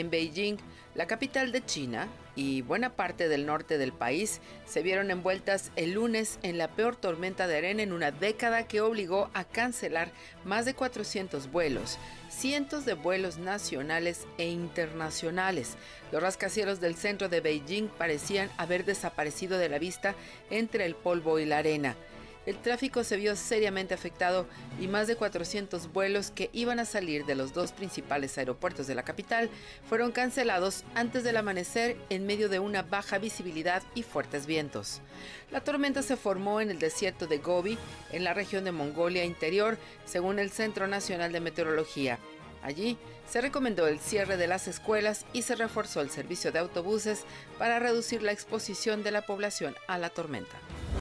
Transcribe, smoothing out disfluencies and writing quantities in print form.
en Beijing, la capital de China, y buena parte del norte del país se vieron envueltas el lunes en la peor tormenta de arena en una década que obligó a cancelar más de 400 vuelos, cientos de vuelos nacionales e internacionales. Los rascacielos del centro de Beijing parecían haber desaparecido de la vista entre el polvo y la arena. El tráfico se vio seriamente afectado y más de 400 vuelos que iban a salir de los dos principales aeropuertos de la capital fueron cancelados antes del amanecer en medio de una baja visibilidad y fuertes vientos. La tormenta se formó en el desierto de Gobi, en la región de Mongolia Interior, según el Centro Nacional de Meteorología. Allí se recomendó el cierre de las escuelas y se reforzó el servicio de autobuses para reducir la exposición de la población a la tormenta.